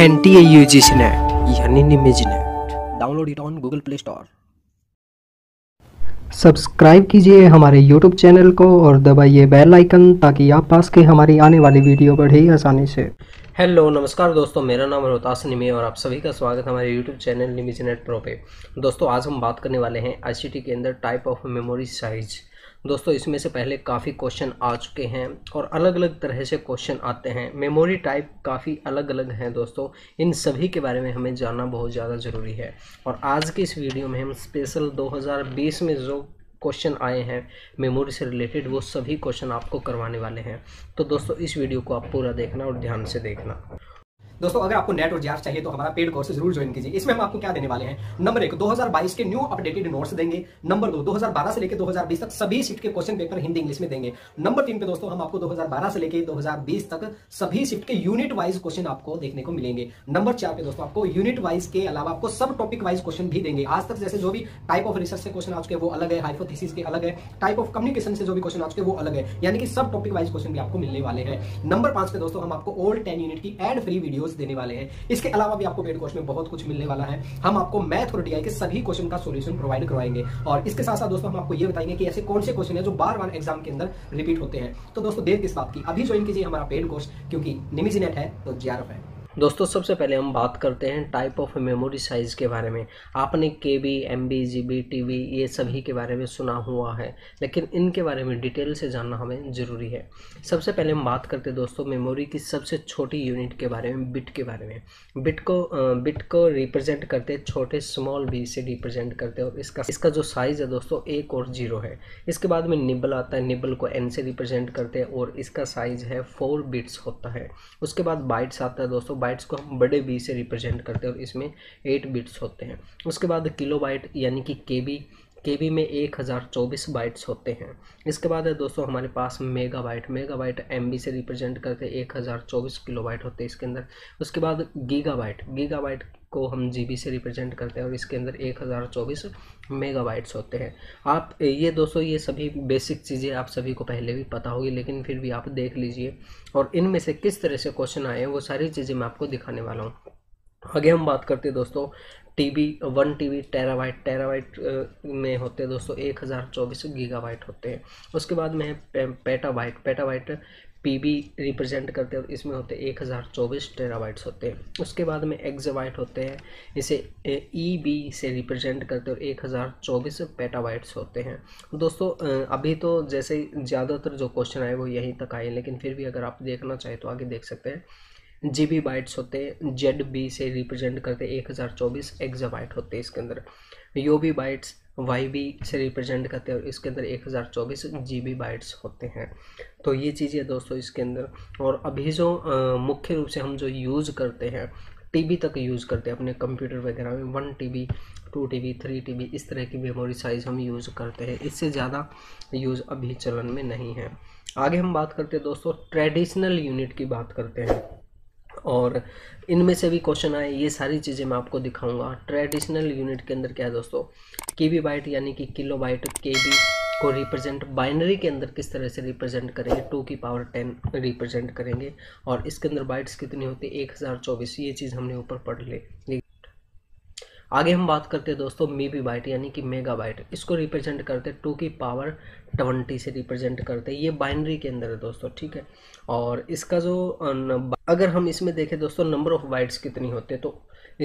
NET यानी निमिज net. Download it on Google Play Store. Subscribe कीजिए हमारे YouTube चैनल को और दबाइए बेल आइकन ताकि आप पास के हमारी आने वाली वीडियो पर ही आसानी से। हेलो नमस्कार दोस्तों, मेरा नाम रोहतास निमे और आप सभी का स्वागत है हमारे YouTube चैनल निमिज नेट प्रो पे। दोस्तों आज हम बात करने वाले हैं ICT के अंदर टाइप ऑफ मेमोरी साइज। दोस्तों इसमें से पहले काफ़ी क्वेश्चन आ चुके हैं और अलग अलग तरह से क्वेश्चन आते हैं। मेमोरी टाइप काफ़ी अलग अलग हैं दोस्तों, इन सभी के बारे में हमें जानना बहुत ज़्यादा ज़रूरी है। और आज की इस वीडियो में हम स्पेशल 2020 में जो क्वेश्चन आए हैं मेमोरी से रिलेटेड वो सभी क्वेश्चन आपको करवाने वाले हैं। तो दोस्तों इस वीडियो को आप पूरा देखना और ध्यान से देखना। दोस्तों अगर आपको नेट और जेआरएफ चाहिए तो हमारा पेड कोर्स जरूर ज्वाइन कीजिए। इसमें हम आपको क्या देने वाले हैं, नंबर 1 2022 के न्यू अपडेटेड नोट्स देंगे। नंबर 2 2012 से लेकर 2020 तक सभी शिफ्ट के क्वेश्चन पेपर हिंदी इंग्लिश में देंगे। नंबर 3 पे दोस्तों हम आपको 2012 से लेकर 2020 तक सभी शिफ्ट के यूनिट वाइज क्वेश्चन आपको देखने को मिलेंगे। नंबर 4 पे दोस्तों आपको यूनिट वाइज के अलावा आपको सब टॉपिक वाइज क्वेश्चन भी देंगे। आज तक जैसे जो भी टाइप ऑफ रिसर्च से क्वेश्चन आ चुके हैं वो अलग है, हाइपोथेसिस के अलग है, टाइप ऑफ कम्युनिकेशन से जो भी क्वेश्चन आ चुके हैं वो अलग है, यानी कि सब टॉपिक वाइज क्वेश्चन भी आपको मिलने वाले हैं। नंबर 5 पे दोस्तों हम आपको ओल्ड 10 यूनिट की एड फ्री वीडियो देने वाले हैं। इसके अलावा भी आपको पेड कोर्स में बहुत कुछ मिलने वाला है। हम आपको मैथ और डीआई के सभी क्वेश्चन का सॉल्यूशन प्रोवाइड करवाएंगे और इसके साथ साथ दोस्तों हम आपको ये बताएंगे कि ऐसे कौन से क्वेश्चन है जो बार-बार एग्जाम के अंदर रिपीट होते हैं। तो दोस्तों देर किस बात की, अभी ज्वाइन कीजिए हमारा पेड कोर्स, क्योंकि निमिज नेट है तो JRF है। दोस्तों सबसे पहले हम बात करते हैं टाइप ऑफ मेमोरी साइज़ के बारे में। आपने KB, MB, GB, TB ये सभी के बारे में सुना हुआ है, लेकिन इनके बारे में डिटेल से जानना हमें ज़रूरी है। सबसे पहले हम बात करते हैं दोस्तों मेमोरी की सबसे छोटी यूनिट के बारे में, बिट के बारे में। बिट को रिप्रेजेंट करते छोटे स्मॉल b से रिप्रेजेंट करते और इसका जो साइज़ है दोस्तों 1 और 0 है। इसके बाद में निबल आता है, निबल को n से रिप्रेजेंट करते हैं और इसका साइज़ है 4 बिट्स होता है। उसके बाद बाइट्स आता है दोस्तों, बाइट्स को हम बड़े बी से रिप्रेजेंट करते हैं और इसमें 8 बिट्स होते हैं। उसके बाद किलोबाइट यानी कि KB में 1024 बाइट्स होते हैं। इसके बाद है दोस्तों हमारे पास मेगाबाइट, मेगाबाइट MB से रिप्रेजेंट करते 1024 किलोबाइट होते हैं इसके अंदर। उसके बाद गीगाबाइट, गीगाबाइट को हम GB से रिप्रेजेंट करते हैं और इसके अंदर 1024 मेगाबाइट्स होते हैं। आप ये दोस्तों ये सभी बेसिक चीज़ें आप सभी को पहले भी पता होगी, लेकिन फिर भी आप देख लीजिए और इनमें से किस तरह से क्वेश्चन आए हैं वो सारी चीज़ें मैं आपको दिखाने वाला हूँ। आगे हम बात करते हैं दोस्तों TB 1 TB टेराबाइट, टेराबाइट में होते हैं दोस्तों 1024 गीगाबाइट होते हैं। उसके बाद में है पेटाबाइट, पेटाबाइट PB रिप्रेजेंट करते हैं और इसमें होते हैं 1024 टेराबाइट्स होते हैं। उसके बाद में एक्जाबाइट होते हैं, इसे EB से रिप्रेजेंट करते हैं और 1024 पेटाबाइट्स होते हैं। दोस्तों अभी तो जैसे ज़्यादातर जो क्वेश्चन आए वो यहीं तक आए, लेकिन फिर भी अगर आप देखना चाहें तो आगे देख सकते हैं। GB बाइट्स होते हैं, ZB से रिप्रेजेंट करते 1024 एक्जाबाइट होते हैं इसके अंदर। UB बाइट्स YB से रिप्रेजेंट करते हैं और इसके अंदर 1024 GB बाइट्स होते हैं। तो ये चीज़ें दोस्तों इसके अंदर। और अभी जो मुख्य रूप से हम जो यूज़ करते हैं TB तक यूज़ करते हैं अपने कंप्यूटर वगैरह में, 1 TB 2 TB 3 TB इस तरह की मेमोरी साइज़ हम यूज़ करते हैं। इससे ज़्यादा यूज़ अभी चलन में नहीं है। आगे हम बात करते हैं दोस्तों ट्रेडिशनल यूनिट की बात करते हैं और इनमें से भी क्वेश्चन आए, ये सारी चीज़ें मैं आपको दिखाऊंगा। ट्रेडिशनल यूनिट के अंदर क्या है दोस्तों, KB बाइट यानी कि किलोबाइट, KB को रिप्रेजेंट बाइनरी के अंदर किस तरह से रिप्रेजेंट करेंगे, 2 की पावर 10 रिप्रेजेंट करेंगे और इसके अंदर बाइट्स कितनी होती है 1024। ये चीज़ हमने ऊपर पढ़ ली। आगे हम बात करते हैं दोस्तों MB बाइट यानी कि मेगाबाइट, इसको रिप्रेजेंट करते 2 की पावर 20 से रिप्रेजेंट करते। ये बाइनरी के अंदर है दोस्तों, ठीक है। और इसका जो अगर हम इसमें देखें दोस्तों नंबर ऑफ बाइट्स कितनी होते हैं तो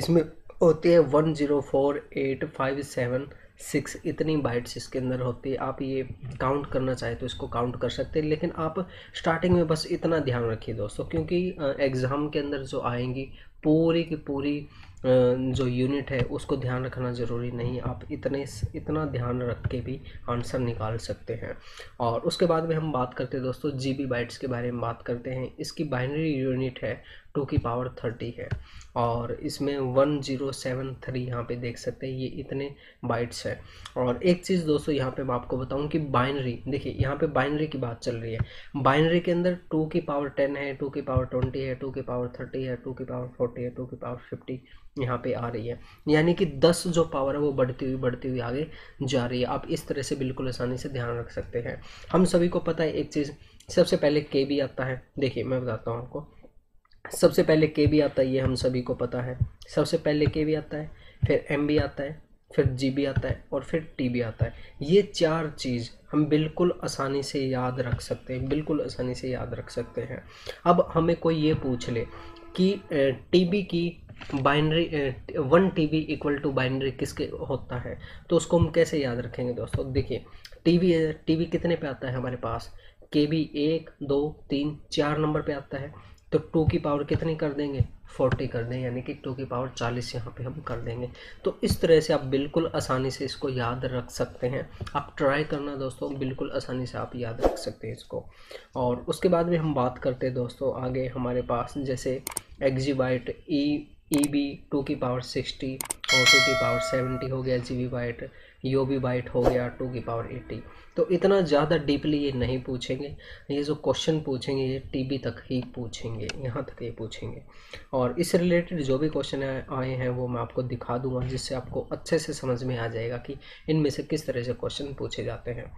इसमें होते हैं 104856 इतनी बाइट्स इसके अंदर होती है। आप ये काउंट करना चाहें तो इसको काउंट कर सकते हैं, लेकिन आप स्टार्टिंग में बस इतना ध्यान रखिए दोस्तों, क्योंकि एग्ज़ाम के अंदर जो आएंगी पूरी की पूरी जो यूनिट है उसको ध्यान रखना ज़रूरी नहीं, आप इतना ध्यान रख के भी आंसर निकाल सकते हैं। और उसके बाद में हम बात करते हैं दोस्तों GB बाइट्स के बारे में बात करते हैं। इसकी बाइनरी यूनिट है 2 की पावर 30 है और इसमें 1073 यहाँ पे देख सकते हैं, ये इतने बाइट्स है। और एक चीज़ दोस्तों यहाँ पे मैं आपको बताऊँ कि बाइनरी, देखिए यहाँ पे बाइनरी की बात चल रही है। बाइनरी के अंदर 2 की पावर 10 है, 2 की पावर 20 है, 2 की पावर 30 है, 2 की पावर 40 है, 2 की पावर 50 यहाँ पे आ रही है, यानी कि 10 जो पावर है वो बढ़ती हुई आगे जा रही है। आप इस तरह से बिल्कुल आसानी से ध्यान रख सकते हैं। हम सभी को पता है एक चीज़, सबसे पहले KB आता है। देखिए मैं बताता हूँ आपको, सबसे पहले KB आता है, ये हम सभी को पता है। सबसे पहले KB आता है, फिर MB आता है, फिर GB आता है और फिर TB आता है। ये चार चीज़ हम बिल्कुल आसानी से याद रख सकते हैं, बिल्कुल आसानी से याद रख सकते हैं। अब हमें कोई ये पूछ ले कि TB की binary 1 TB equal to binary किसके होता है, तो उसको हम कैसे याद रखेंगे दोस्तों। देखिए TB कितने पे आता है हमारे पास, KB 1, 2, 3, 4 नंबर पे आता है, तो 2 की पावर कितनी कर देंगे, 40 कर दें, यानी कि 2 की पावर 40 यहाँ पे हम कर देंगे। तो इस तरह से आप बिल्कुल आसानी से इसको याद रख सकते हैं। आप ट्राई करना दोस्तों, बिल्कुल आसानी से आप याद रख सकते हैं इसको। और उसके बाद में हम बात करते हैं दोस्तों आगे हमारे पास, जैसे एक्जीबाइट EB 2 की पावर 60 और 2 की पावर 70 हो गया, GB बाइट UB बाइट हो गया 2 की पावर 80। तो इतना ज़्यादा डीपली ये नहीं पूछेंगे, ये जो क्वेश्चन पूछेंगे ये TB तक ही पूछेंगे, यहाँ तक ही पूछेंगे। और इससे रिलेटेड जो भी क्वेश्चन आए हैं वो मैं आपको दिखा दूंगा, जिससे आपको अच्छे से समझ में आ जाएगा कि इनमें से किस तरह से क्वेश्चन पूछे जाते हैं।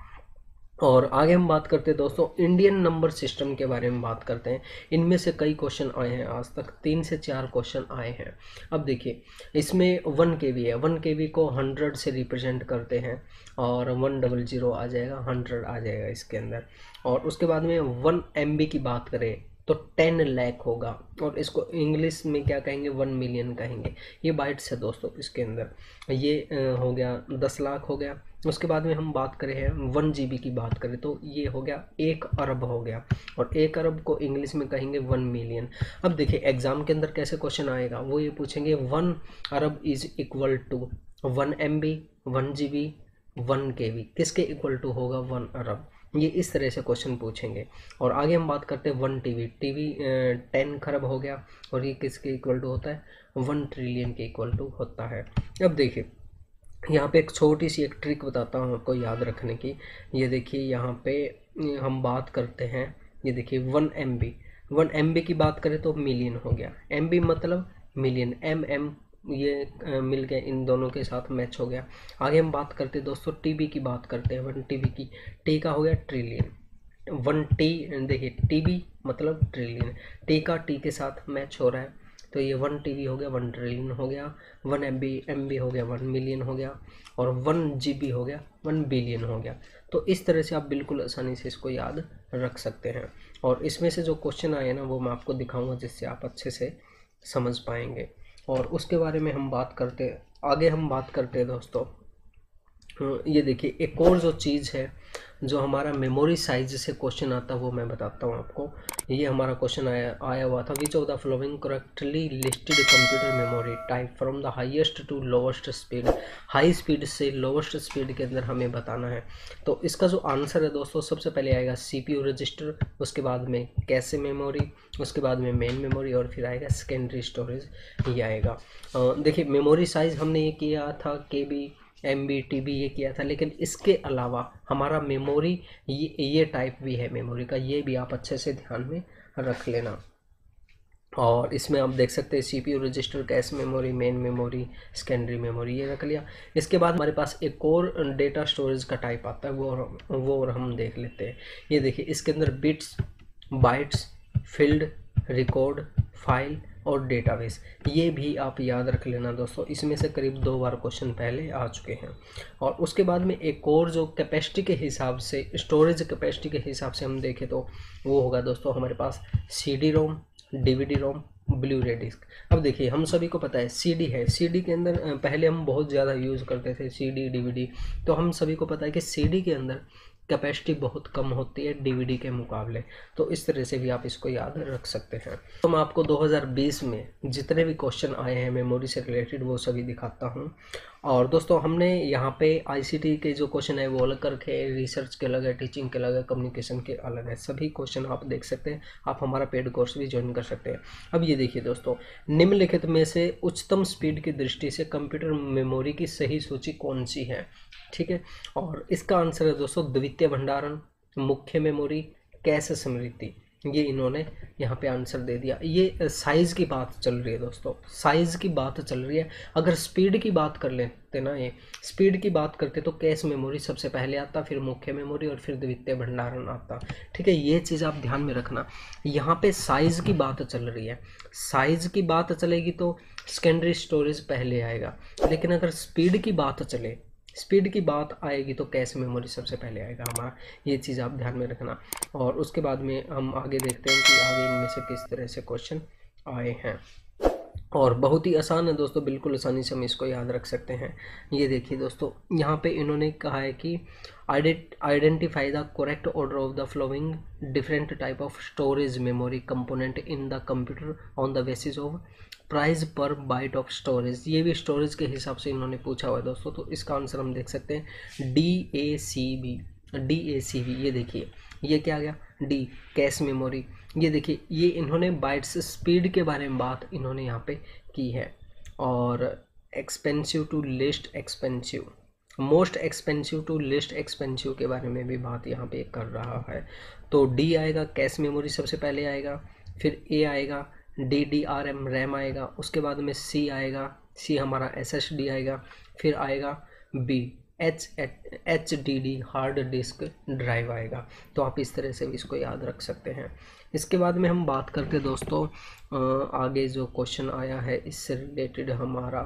और आगे हम बात करते हैं दोस्तों इंडियन नंबर सिस्टम के बारे में बात करते हैं। इनमें से कई क्वेश्चन आए हैं, आज तक 3 से 4 क्वेश्चन आए हैं। अब देखिए इसमें 1 KB है, 1 KB को 100 से रिप्रेजेंट करते हैं और 100 आ जाएगा, 100 आ जाएगा इसके अंदर। और उसके बाद में 1 MB की बात करें तो 10 लाख होगा, और इसको इंग्लिश में क्या कहेंगे, 1 मिलियन कहेंगे। ये बाइट्स है दोस्तों इसके अंदर, ये हो गया 10 लाख हो गया। उसके बाद में हम बात करें हैं 1 GB की बात करें तो ये हो गया 1 अरब हो गया, और 1 अरब को इंग्लिश में कहेंगे 1 मिलियन। अब देखिए एग्ज़ाम के अंदर कैसे क्वेश्चन आएगा, वो ये पूछेंगे 1 अरब is equal to 1 MB, 1 GB, 1 KB, किसके इक्वल टू होगा, 1 अरब। ये इस तरह से क्वेश्चन पूछेंगे। और आगे हम बात करते हैं 1 TB 10 खरब हो गया, और ये किसके इक्वल टू होता है, 1 ट्रिलियन के इक्वल टू होता है। अब देखिए यहाँ पे एक छोटी सी एक ट्रिक बताता हूँ आपको याद रखने की। ये देखिए यहाँ पे हम बात करते हैं, ये देखिए 1 MB, 1 MB की बात करें तो मिलियन हो गया, MB मतलब मिलियन, MM ये मिल गए, इन दोनों के साथ मैच हो गया। आगे हम बात करते हैं दोस्तों TB की बात करते हैं, 1 TB की, T का हो गया ट्रिलियन, 1 T, देखिए TB मतलब ट्रिलियन, T का T के साथ मैच हो रहा है, तो ये 1 TB हो गया, 1 ट्रिलियन हो गया, 1 MB हो गया, 1 मिलियन हो गया, और 1 GB हो गया, 1 बिलियन हो गया। तो इस तरह से आप बिल्कुल आसानी से इसको याद रख सकते हैं। और इसमें से जो क्वेश्चन आए ना वो मैं आपको दिखाऊंगा, जिससे आप अच्छे से समझ पाएंगे। और उसके बारे में हम बात करते हैं, आगे हम बात करते हैं दोस्तों, ये देखिए एक और जो चीज़ है जो हमारा मेमोरी साइज से क्वेश्चन आता है वो मैं बताता हूँ आपको। ये हमारा क्वेश्चन आया हुआ था, which of the following correctly listed computer memory type from the highest to lowest speed. High speed से लोवेस्ट स्पीड के अंदर हमें बताना है। तो इसका जो आंसर है दोस्तों सबसे पहले आएगा CPU रजिस्टर, उसके बाद में कैशे मेमोरी, उसके बाद में मेन मेमोरी, और फिर आएगा सेकेंडरी स्टोरेज, ये आएगा। देखिए मेमोरी साइज़ हमने ये किया था KB, MB, TB ये किया था, लेकिन इसके अलावा हमारा मेमोरी ये टाइप भी है मेमोरी का, ये भी आप अच्छे से ध्यान में रख लेना। और इसमें आप देख सकते हैं CPU register, cache memory, main memory, secondary memory, ये रख लिया। इसके बाद हमारे पास एक और डेटा स्टोरेज का टाइप आता है, वो और हम देख लेते हैं। ये देखिए इसके अंदर bits, bytes, field, record, file और डेटाबेस, ये भी आप याद रख लेना दोस्तों। इसमें से करीब 2 बार क्वेश्चन पहले आ चुके हैं। और उसके बाद में एक और जो कैपेसिटी के हिसाब से, स्टोरेज कैपेसिटी के हिसाब से हम देखें तो वो होगा दोस्तों हमारे पास CD ROM, DVD ROM, blu ray disc. अब देखिए हम सभी को पता है CD है, CD के अंदर पहले हम बहुत ज़्यादा यूज़ करते थे CD DVD, तो हम सभी को पता है कि CD के अंदर कैपेसिटी बहुत कम होती है DVD के मुकाबले। तो इस तरह से भी आप इसको याद रख सकते हैं। तो मैं आपको 2020 में जितने भी क्वेश्चन आए हैं मेमोरी से रिलेटेड वो सभी दिखाता हूँ। और दोस्तों हमने यहाँ पे ICT के जो क्वेश्चन है वो अलग करके, रिसर्च के अलग है, टीचिंग के अलग है, कम्युनिकेशन के अलग है, सभी क्वेश्चन आप देख सकते हैं। आप हमारा पेड कोर्स भी ज्वाइन कर सकते हैं। अब ये देखिए दोस्तों, निम्नलिखित में से उच्चतम स्पीड की दृष्टि से कंप्यूटर मेमोरी की सही सूची कौन सी है, ठीक है। और इसका आंसर है दोस्तों द्वितीय भंडारण, मुख्य मेमोरी, कैश स्मृति, ये इन्होंने यहाँ पे आंसर दे दिया। ये साइज़ की बात चल रही है दोस्तों, साइज़ की बात चल रही है। अगर स्पीड की बात कर लेते ना, ये स्पीड की बात करते तो कैश मेमोरी सबसे पहले आता, फिर मुख्य मेमोरी और फिर द्वितीय भंडारण आता। ठीक है, ये चीज़ आप ध्यान में रखना। यहाँ पे साइज़ की बात चल रही है, साइज़ की बात चलेगी तो सेकेंडरी स्टोरेज पहले आएगा, लेकिन अगर स्पीड की बात चले, स्पीड की बात आएगी तो कैश मेमोरी सबसे पहले आएगा हमारा। ये चीज़ आप ध्यान में रखना। और उसके बाद में हम आगे देखते हैं कि आगे इनमें से किस तरह से क्वेश्चन आए हैं। और बहुत ही आसान है दोस्तों, बिल्कुल आसानी से हम इसको याद रख सकते हैं। ये देखिए दोस्तों, यहाँ पे इन्होंने कहा है कि identify the correct order of the flowing different type of storage memory component in the computer on the basis of price per byte of storage. ये भी स्टोरेज के हिसाब से इन्होंने पूछा हुआ है दोस्तों, तो इसका आंसर हम देख सकते हैं DACB। ये देखिए, ये क्या आ गया, डी कैश मेमोरी। ये देखिए, ये इन्होंने बाइट्स स्पीड के बारे में बात इन्होंने यहाँ पे की है। और expensive to least expensive, most expensive to least expensive के बारे में भी बात यहाँ पे कर रहा है। तो डी आएगा, कैश मेमोरी सबसे पहले आएगा, फिर ए आएगा, DDRM रैम आएगा, उसके बाद में सी आएगा, सी हमारा SSD आएगा, फिर आएगा B HDD hard disk drive आएगा। तो आप इस तरह से इसको याद रख सकते हैं। इसके बाद में हम बात करते दोस्तों आगे जो क्वेश्चन आया है इससे रिलेटेड, हमारा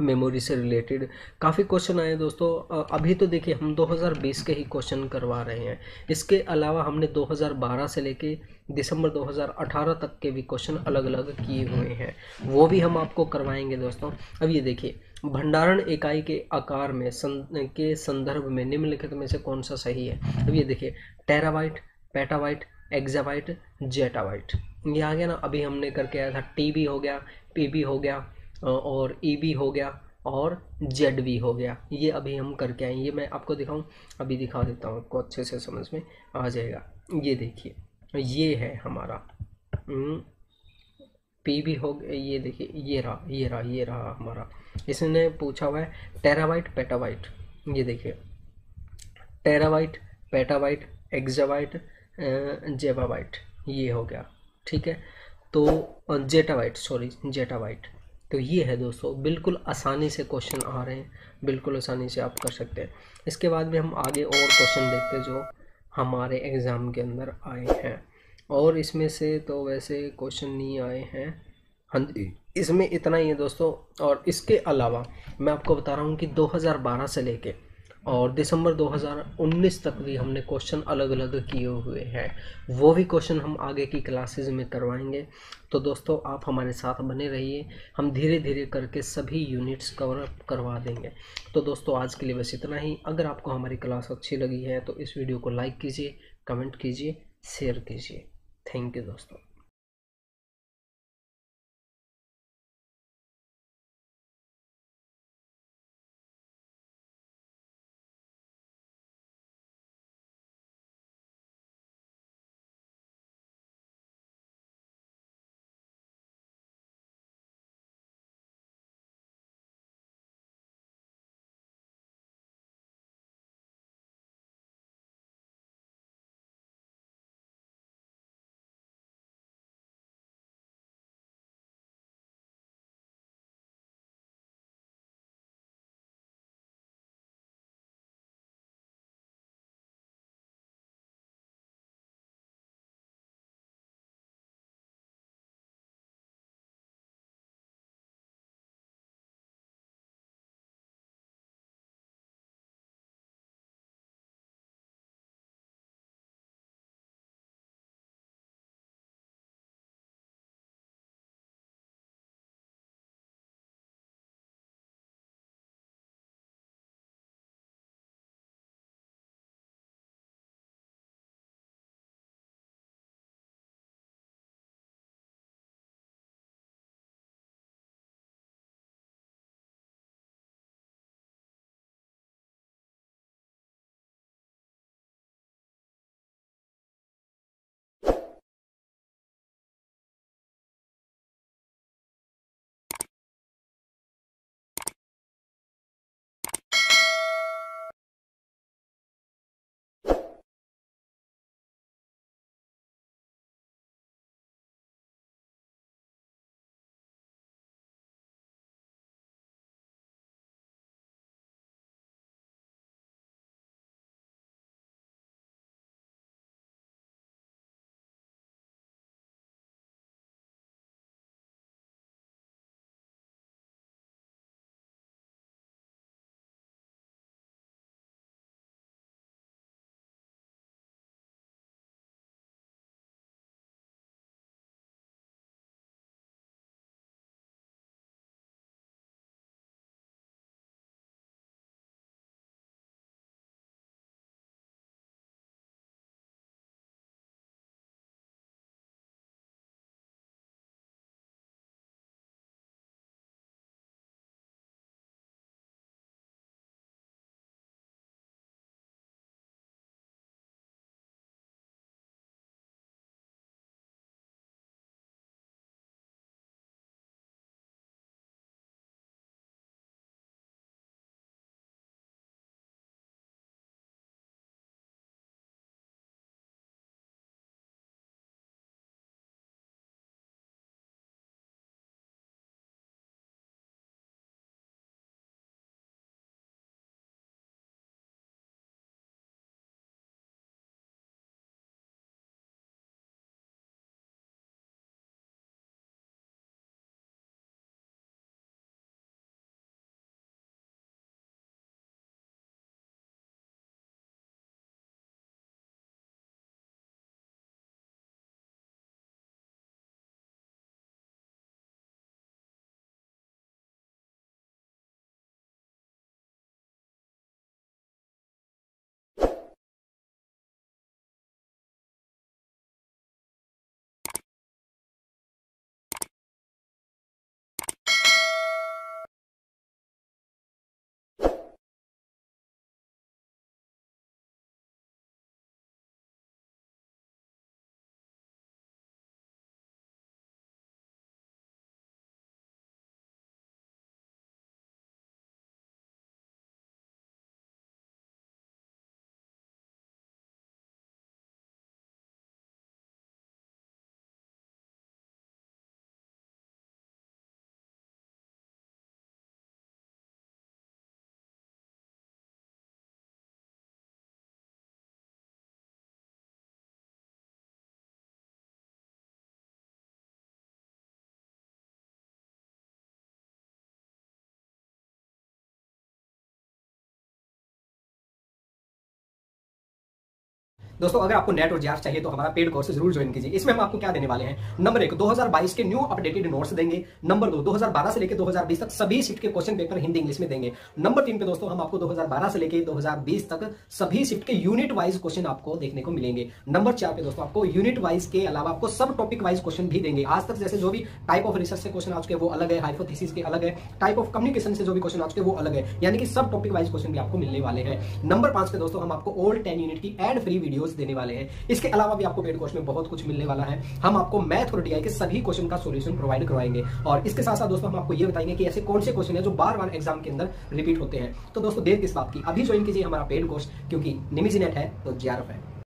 मेमोरी से रिलेटेड काफ़ी क्वेश्चन आए दोस्तों। अभी तो देखिए हम 2020 के ही क्वेश्चन करवा रहे हैं, इसके अलावा हमने 2012 से लेके दिसंबर 2018 तक के भी क्वेश्चन अलग अलग किए हुए हैं, वो भी हम आपको करवाएंगे दोस्तों। अब ये देखिए, भंडारण इकाई के आकार में के संदर्भ में निम्नलिखित में से कौन सा सही है। अब ये देखिए, टेराबाइट, पेटाबाइट, एग्जाबाइट, जेटाबाइट, ये आ गया ना। अभी हमने करके आया था, TB हो गया, PB हो गया और EB हो गया और ZB हो गया। ये अभी हम करके आए, ये मैं आपको दिखाऊं, अभी दिखा देता हूं, आपको अच्छे से समझ में आ जाएगा। ये देखिए, ये है हमारा PB हो गया, ये देखिए ये रहा हमारा। इसने पूछा हुआ है टेराबाइट पेटाबाइट, ये देखिए टेराबाइट पेटाबाइट एग्जाबाइट जेबाबाइट, ये हो गया। ठीक है, तो जेटाबाइट, सॉरी जेटाबाइट। तो ये है दोस्तों, बिल्कुल आसानी से क्वेश्चन आ रहे हैं, बिल्कुल आसानी से आप कर सकते हैं। इसके बाद में हम आगे और क्वेश्चन देखते हैं जो हमारे एग्ज़ाम के अंदर आए हैं। और इसमें से तो वैसे क्वेश्चन नहीं आए हैं, हाँ जी, इसमें इतना ही है दोस्तों। और इसके अलावा मैं आपको बता रहा हूँ कि 2012 से लेके और दिसंबर 2019 तक भी हमने क्वेश्चन अलग अलग किए हुए हैं, वो भी क्वेश्चन हम आगे की क्लासेस में करवाएंगे। तो दोस्तों आप हमारे साथ बने रहिए, हम धीरे धीरे करके सभी यूनिट्स कवर अप करवा देंगे। तो दोस्तों आज के लिए बस इतना ही। अगर आपको हमारी क्लास अच्छी लगी है तो इस वीडियो को लाइक कीजिए, कमेंट कीजिए, शेयर कीजिए। थैंक यू दोस्तों। दोस्तों अगर आपको नेट और जेआरएफ चाहिए तो हमारा पेड कोर्स जरूर ज्वाइन कीजिए। इसमें हम आपको क्या देने वाले हैं, नंबर 1 2022 के न्यू अपडेटेड नोट्स देंगे, नंबर 2 2012 से लेकर 2020 तक सभी सीट के क्वेश्चन पेपर हिंदी इंग्लिश में देंगे, नंबर 3 पे दोस्तों हम आपको 2012 से लेकर 2020 तक सभी शिफ्ट के यूनिट वाइज क्वेश्चन आपको देखने को मिलेंगे, नंबर 4 पे दोस्तों आपको यूनिट वाइज के अलावा आपको सब टॉपिक वाइज क्वेश्चन भी देंगे। आज तक जैसे जो भी टाइप ऑफ रिसर्च से क्वेश्चन आ चुके हैं वो अलग है, हाइपोथेसिस के अलग है, टाइप ऑफ कम्युनिकेशन से जो भी क्वेश्चन आ चुके हैं वो अलग है, यानी कि सब टॉपिक वाइज क्वेश्चन भी आपको मिलने वाले हैं। नंबर 5 पे दोस्तों हम आपको ओल्ड 10 यूनिट की एड फ्री वीडियोस देने वाले हैं। इसके अलावा भी आपको पेड कोर्स में बहुत कुछ मिलने वाला है, हम आपको मैथ और डीआई के सभी क्वेश्चन का सॉल्यूशन प्रोवाइड करवाएंगे और इसके साथ साथ दोस्तों हम आपको ये बताएंगे कि ऐसे कौन से क्वेश्चन है जो बार बार एग्जाम के अंदर रिपीट होते हैं। तो दोस्तों देर किस बात की, अभी ज्वाइन कीजिए हमारा पेड कोर्स, क्योंकि निमिज नेट है तो JRF है।